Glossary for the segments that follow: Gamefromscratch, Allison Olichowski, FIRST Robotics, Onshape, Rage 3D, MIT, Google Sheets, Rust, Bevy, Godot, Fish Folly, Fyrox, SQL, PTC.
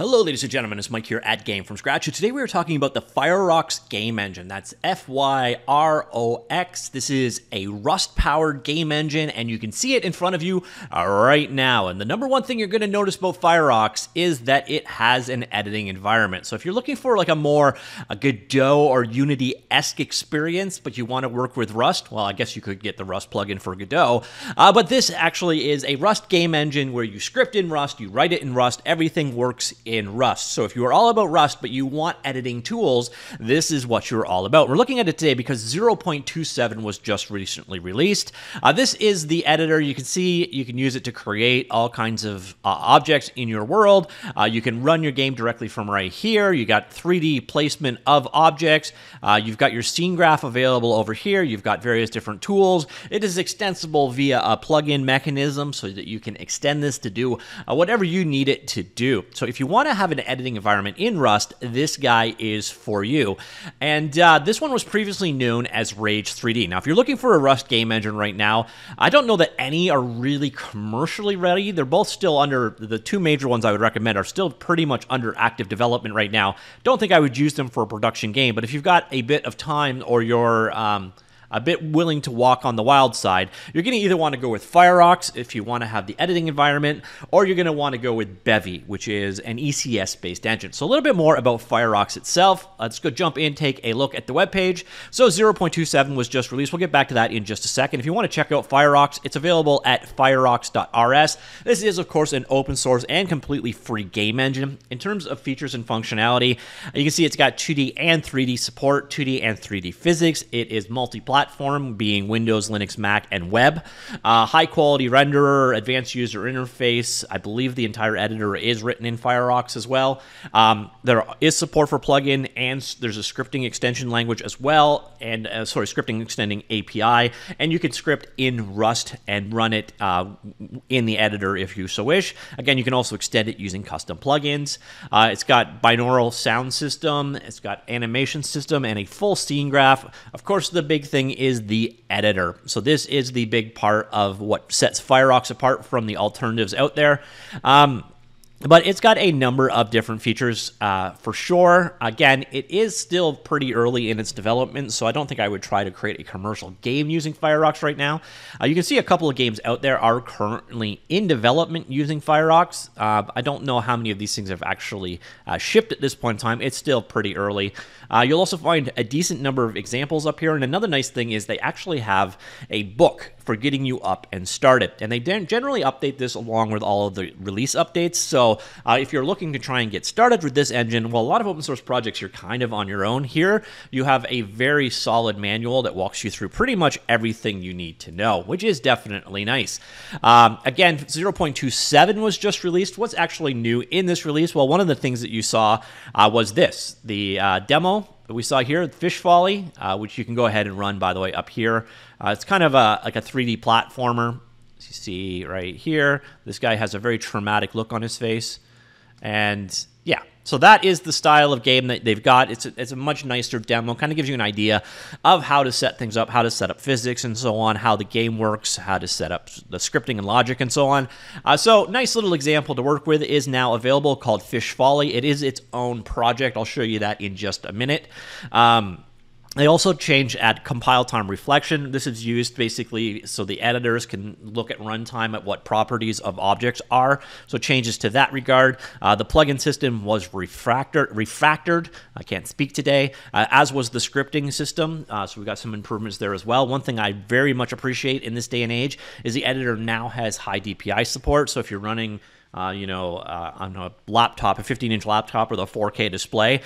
Hello, ladies and gentlemen, it's Mike here at Gamefromscratch, and today we are talking about the Fyrox game engine. That's F-Y-R-O-X. This is a Rust-powered game engine, and you can see it in front of you right now. And the number one thing you're going to notice about Fyrox is that it has an editing environment. So if you're looking for like a Godot or Unity-esque experience, but you want to work with Rust, well, I guess you could get the Rust plugin for Godot. But this actually is a Rust game engine where you script in Rust, you write it in Rust, everything works in Rust. So if you are all about Rust, but you want editing tools, this is what you're all about. We're looking at it today because 0.27 was just recently released. This is the editor. You can see you can use it to create all kinds of objects in your world. You can run your game directly from right here. You got 3D placement of objects. You've got your scene graph available over here. You've got various different tools. It is extensible via a plugin mechanism so that you can extend this to do whatever you need it to do. So if you want to have an editing environment in Rust, this guy is for you. And this one was previously known as Rage 3D. Now, if you're looking for a Rust game engine right now, I don't know that any are really commercially ready. They're both still under, the two major ones I would recommend are still pretty much under active development right now. Don't think I would use them for a production game, but if you've got a bit of time or you're a bit willing to walk on the wild side, you're going to either want to go with Fyrox if you want to have the editing environment, or you're going to want to go with Bevy, which is an ECS-based engine. So a little bit more about Fyrox itself. Let's go jump in, take a look at the webpage. So 0.27 was just released. We'll get back to that in just a second. If you want to check out Fyrox, it's available at fyrox.rs. This is, of course, an open source and completely free game engine. In terms of features and functionality, you can see it's got 2D and 3D support, 2D and 3D physics. It is multi-platform, being Windows, Linux, Mac, and web. High quality renderer, advanced user interface. I believe the entire editor is written in Fyrox as well. There is support for plugin, and there's a scripting extension language as well, and scripting extending API, and you can script in Rust and run it in the editor if you so wish. Again, you can also extend it using custom plugins. It's got binaural sound system, it's got animation system, and a full scene graph. Of course, the big thing is the editor. So this is the big part of what sets Fyrox apart from the alternatives out there. But it's got a number of different features for sure. Again, it is still pretty early in its development, so I don't think I would try to create a commercial game using Fyrox right now. You can see a couple of games out there are currently in development using Fyrox. I don't know how many of these things have actually shipped at this point in time. It's still pretty early. You'll also find a decent number of examples up here, and another nice thing is they actually have a book for getting you up and started. And they generally update this along with all of the release updates. So if you're looking to try and get started with this engine, well, a lot of open source projects, you're kind of on your own. Here, you have a very solid manual that walks you through pretty much everything you need to know, which is definitely nice. Again, 0.27 was just released. What's actually new in this release? Well, one of the things that you saw was this, the demo that we saw here, Fish Folly, which you can go ahead and run, by the way, up here. It's kind of like a 3D platformer. As you see right here, this guy has a very traumatic look on his face. And yeah, so that is the style of game that they've got. It's a much nicer demo. Kind of gives you an idea of how to set things up, how to set up physics and so on, how the game works, how to set up the scripting and logic and so on. So nice little example to work with is now available called Fish Folly. It is its own project. I'll show you that in just a minute. They also change at compile time reflection. This is used basically so the editors can look at runtime at what properties of objects are. So changes to that regard. The plugin system was refactored. I can't speak today, as was the scripting system. So we got some improvements there as well. One thing I very much appreciate in this day and age is the editor now has high DPI support. So if you're running on a laptop, a 15-inch laptop with a 4K display,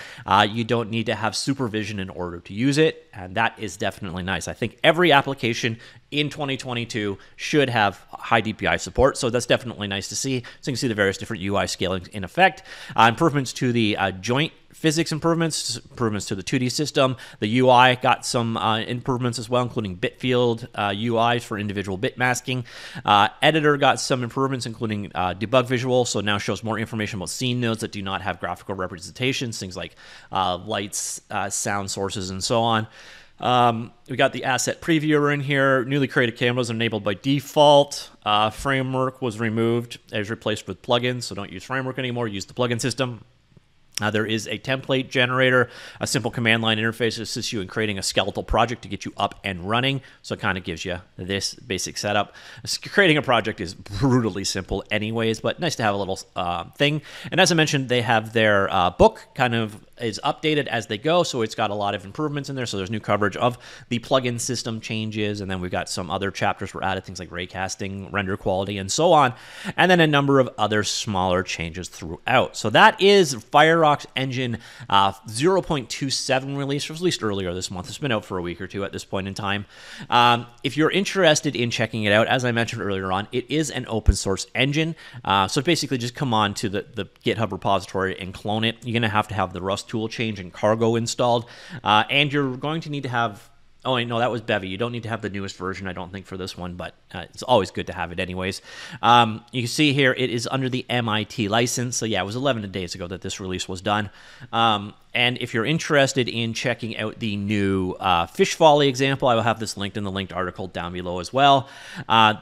you don't need to have supervision in order to use it, and that is definitely nice. I think every application in 2022 should have high DPI support, so that's definitely nice to see. So you can see the various different UI scalings in effect. Improvements to the joint physics improvements to the 2D system. The UI got some improvements as well, including bit field UIs for individual bit masking. Editor got some improvements, including debug visual, so now shows more information about scene nodes that do not have graphical representations, things like lights, sound sources, and so on. We got the asset previewer in here. Newly created cameras enabled by default. Framework was removed. It was replaced with plugins, so don't use framework anymore. Use the plugin system. There is a template generator, a simple command line interface that assists you in creating a skeletal project to get you up and running. So it kind of gives you this basic setup. Creating a project is brutally simple anyways, but nice to have a little thing. And as I mentioned, they have their book kind of is updated as they go, so it's got a lot of improvements in there. So there's new coverage of the plugin system changes, and then we've got some other chapters were added, things like raycasting, render quality, and so on, and then a number of other smaller changes throughout. So that is Fyrox Engine 0.27 release, was released earlier this month. It's been out for a week or two at this point in time. If you're interested in checking it out, as I mentioned earlier on, it is an open source engine, so basically just come on to the GitHub repository and clone it. You're going to have the Rust tool change and cargo installed, and you're going to need to have, oh no, that was Bevy. You don't need to have the newest version, I don't think, for this one, but it's always good to have it anyways. You can see here it is under the MIT license, so yeah, it was 11 days ago that this release was done. And if you're interested in checking out the new Fish Folly example, I will have this linked in the linked article down below as well.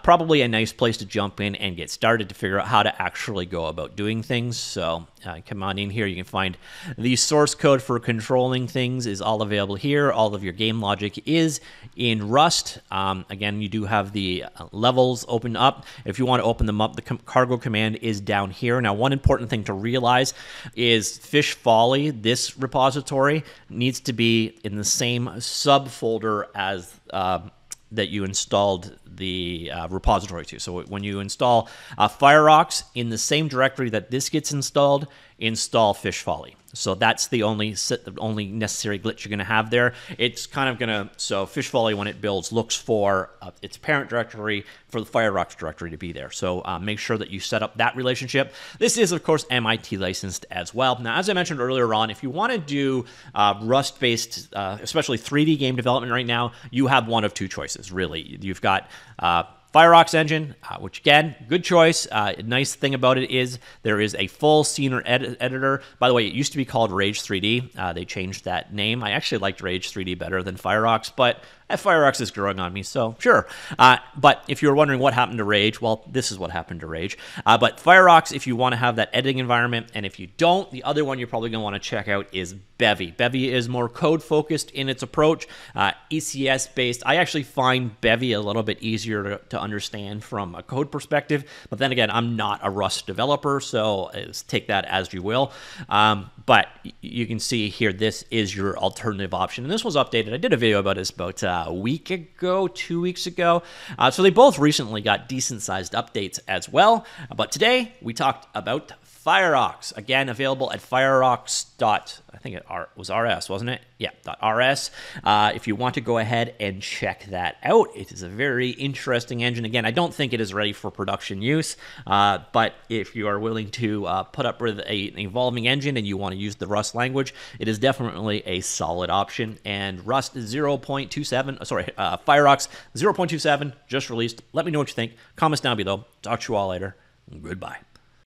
Probably a nice place to jump in and get started to figure out how to actually go about doing things. So come on in here. You can find the source code for controlling things is all available here. All of your game logic is in Rust. Again, you do have the levels open up. If you want to open them up, the cargo command is down here. Now, one important thing to realize is Fish Folly, this repository, needs to be in the same subfolder as that you installed the repository to. So when you install Fyrox, in the same directory that this gets installed, install Fish Folly. So that's the only necessary glitch you're going to have there. It's kind of going to, so Fish Folly, when it builds, looks for its parent directory for the Fyrox directory to be there. So make sure that you set up that relationship. This is, of course, MIT licensed as well. Now, as I mentioned earlier on, if you want to do Rust-based, especially 3D game development right now, you have one of two choices, really. You've got Fyrox Engine, which again, good choice. Nice thing about it is there is a full scene or editor. By the way, it used to be called Rage 3D. They changed that name. I actually liked Rage 3D better than Fyrox, but Fyrox is growing on me, so sure. But if you're wondering what happened to Rage, well, this is what happened to Rage. But Fyrox, if you want to have that editing environment, and if you don't, the other one you're probably going to want to check out is Bevy. Bevy is more code-focused in its approach, ECS-based. I actually find Bevy a little bit easier to understand from a code perspective, but then again, I'm not a Rust developer, so take that as you will. But you can see here, this is your alternative option, and this was updated. I did a video about this about a week ago, 2 weeks ago. So they both recently got decent-sized updates as well. But today we talked about Fyrox, again available at Fyrox. I think it was RS, wasn't it? Yeah, .rs. If you want to go ahead and check that out, it is a very interesting engine. Again, I don't think it is ready for production use, but if you are willing to put up with an evolving engine and you want to use the Rust language, it is definitely a solid option. And Rust 0.27, sorry, Fyrox 0.27 just released. Let me know what you think. Comments down below. Talk to you all later. Goodbye.